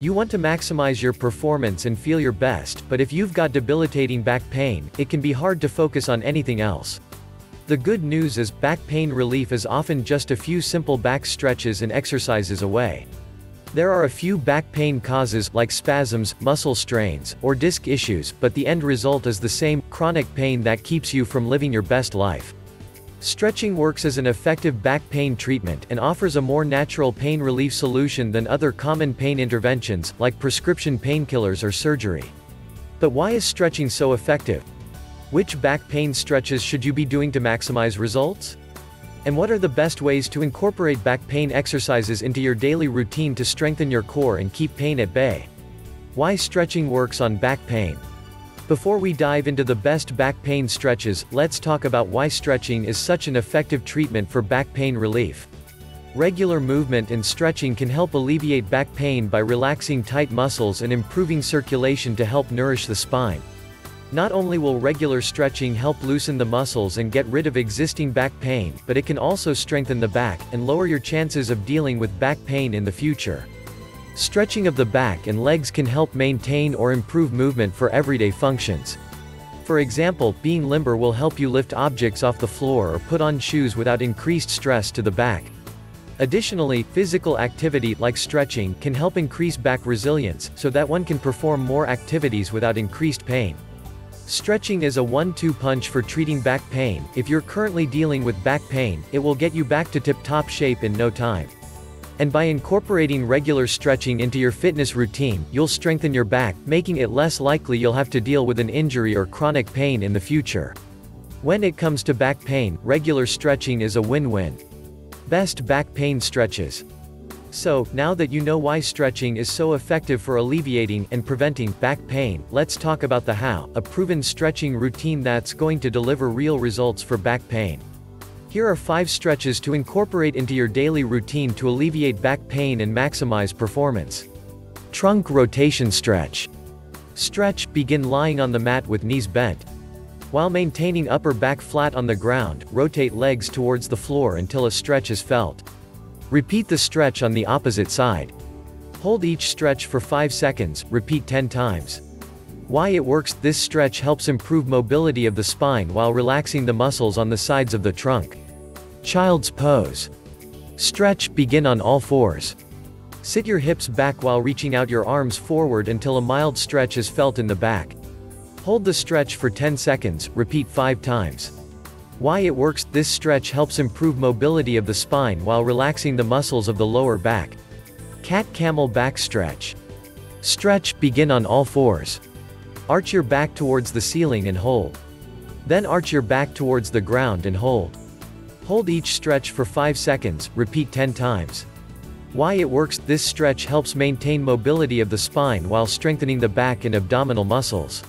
You want to maximize your performance and feel your best, but if you've got debilitating back pain, it can be hard to focus on anything else. The good news is, back pain relief is often just a few simple back stretches and exercises away. There are a few back pain causes, like spasms, muscle strains, or disc issues, but the end result is the same: chronic pain that keeps you from living your best life. Stretching works as an effective back pain treatment and offers a more natural pain relief solution than other common pain interventions, like prescription painkillers or surgery. But why is stretching so effective? Which back pain stretches should you be doing to maximize results? And what are the best ways to incorporate back pain exercises into your daily routine to strengthen your core and keep pain at bay? Why stretching works on back pain. Before we dive into the best back pain stretches, let's talk about why stretching is such an effective treatment for back pain relief. Regular movement and stretching can help alleviate back pain by relaxing tight muscles and improving circulation to help nourish the spine. Not only will regular stretching help loosen the muscles and get rid of existing back pain, but it can also strengthen the back and lower your chances of dealing with back pain in the future. Stretching of the back and legs can help maintain or improve movement for everyday functions. For example, being limber will help you lift objects off the floor or put on shoes without increased stress to the back. Additionally, physical activity, like stretching, can help increase back resilience, so that one can perform more activities without increased pain. Stretching is a one-two punch for treating back pain. If you're currently dealing with back pain, it will get you back to tip-top shape in no time. And by incorporating regular stretching into your fitness routine, you'll strengthen your back, making it less likely you'll have to deal with an injury or chronic pain in the future. When it comes to back pain, regular stretching is a win-win. Best back pain stretches. So, now that you know why stretching is so effective for alleviating and preventing back pain, let's talk about the how, a proven stretching routine that's going to deliver real results for back pain. Here are 5 stretches to incorporate into your daily routine to alleviate back pain and maximize performance. Trunk rotation stretch. Stretch: begin lying on the mat with knees bent. While maintaining upper back flat on the ground, rotate legs towards the floor until a stretch is felt. Repeat the stretch on the opposite side. Hold each stretch for 5 seconds, repeat 10 times. Why it works: this stretch helps improve mobility of the spine while relaxing the muscles on the sides of the trunk. Child's pose. Stretch: begin on all fours. Sit your hips back while reaching out your arms forward until a mild stretch is felt in the back. Hold the stretch for 10 seconds, repeat 5 times. Why it works: this stretch helps improve mobility of the spine while relaxing the muscles of the lower back. Cat-camel back stretch. Stretch: begin on all fours. Arch your back towards the ceiling and hold. Then arch your back towards the ground and hold. Hold each stretch for 5 seconds, repeat 10 times. Why it works: this stretch helps maintain mobility of the spine while strengthening the back and abdominal muscles.